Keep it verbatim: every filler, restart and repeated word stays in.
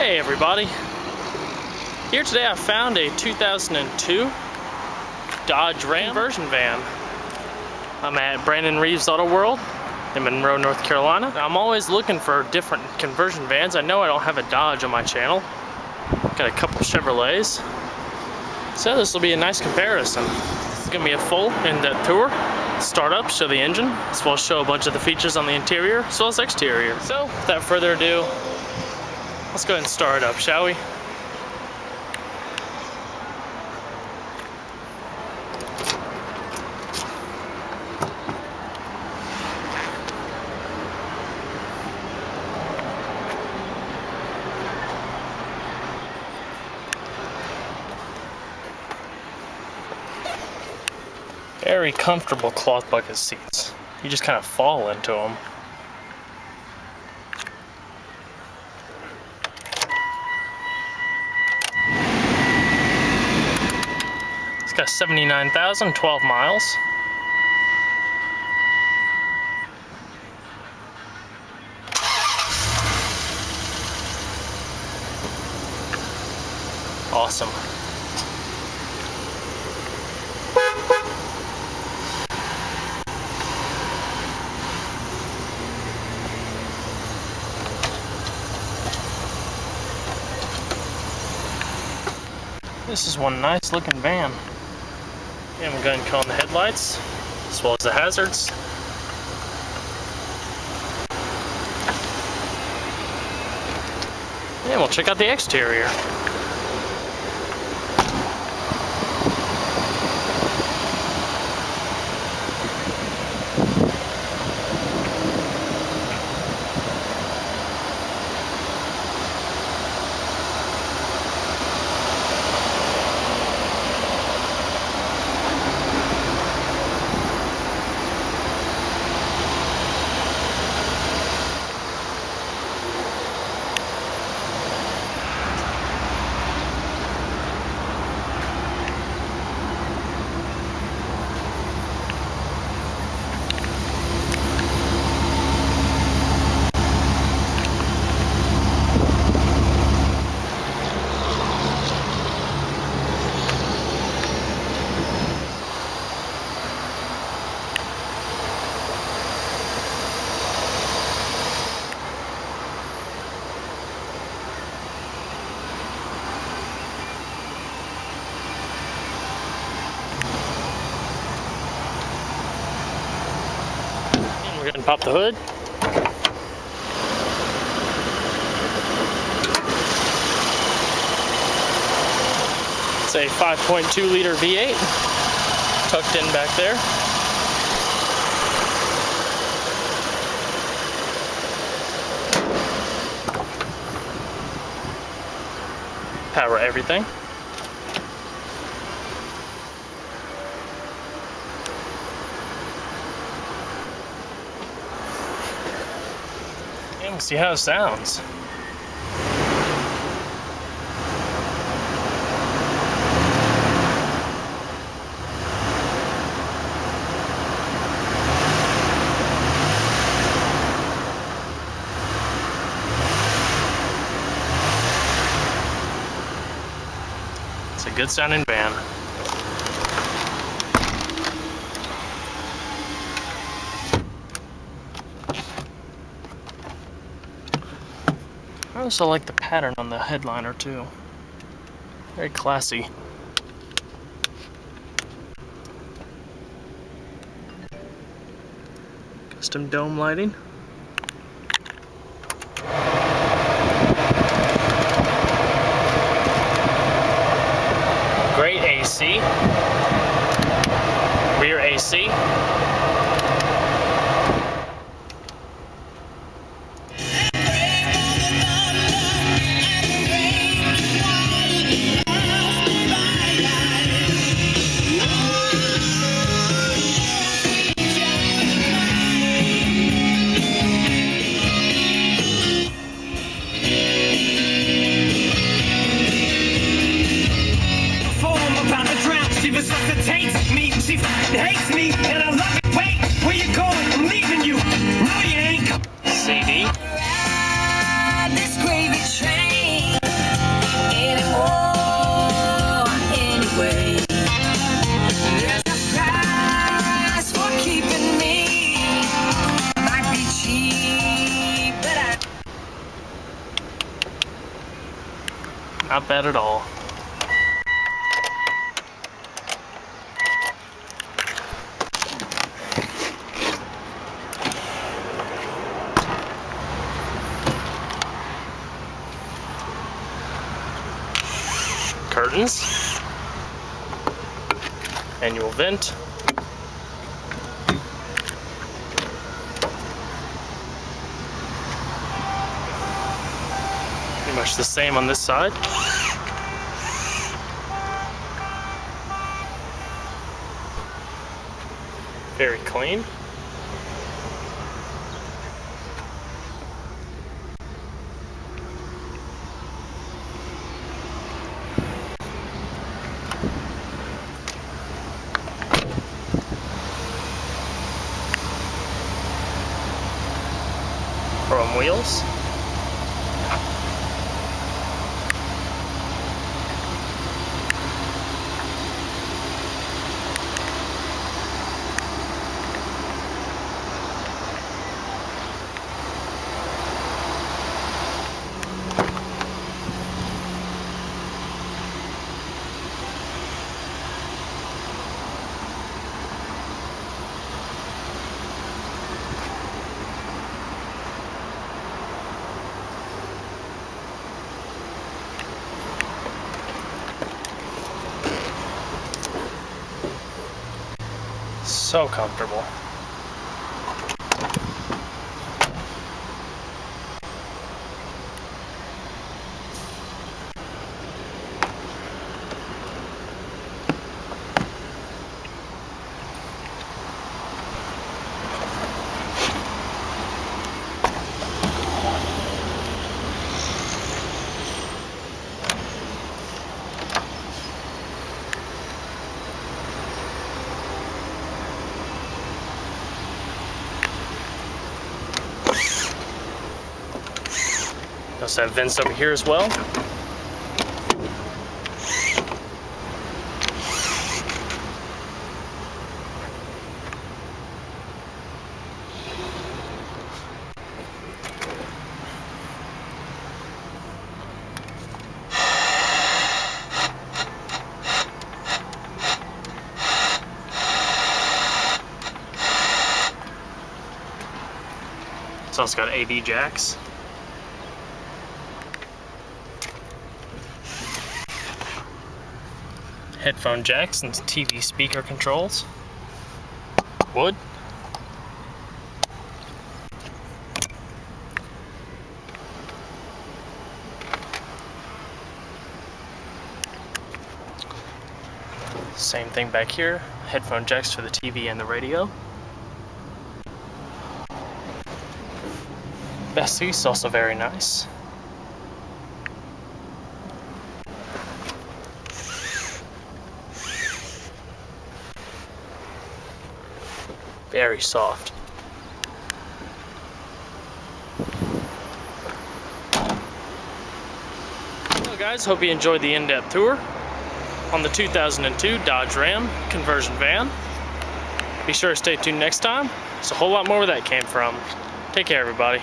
Hey everybody, here today I found a two thousand two Dodge Ram conversion van. I'm at Brandon Reeves Auto World in Monroe, North Carolina. I'm always looking for different conversion vans. I know I don't have a Dodge on my channel. Got a couple Chevrolets, so this will be a nice comparison. It's going to be a full in-depth tour. Start up, show the engine, as well as show a bunch of the features on the interior as well as exterior. So without further ado, let's go ahead and start it up, shall we? Very comfortable cloth bucket seats. You just kind of fall into them. seventy-nine thousand twelve miles. Awesome. This is one nice looking van. And we're going to call in the headlights, as well as the hazards. And we'll check out the exterior. We're gonna pop the hood. It's a five point two liter V eight tucked in back there. Power everything. See how it sounds. It's a good sounding van. I also like the pattern on the headliner too. Very classy. Custom dome lighting. Great A C. Rear A C. Not bad at all. Curtains. Annual vent. Pretty much the same on this side. Very clean. Chrome wheels. So comfortable. We also have vents over here as well. It's also got A B jacks. Headphone jacks and T V speaker controls. Wood. Same thing back here. Headphone jacks for the T V and the radio. Best seats, also very nice. Very soft. Hello guys, hope you enjoyed the in-depth tour on the two thousand two Dodge Ram conversion van. Be sure to stay tuned next time. There's a whole lot more where that came from. Take care everybody.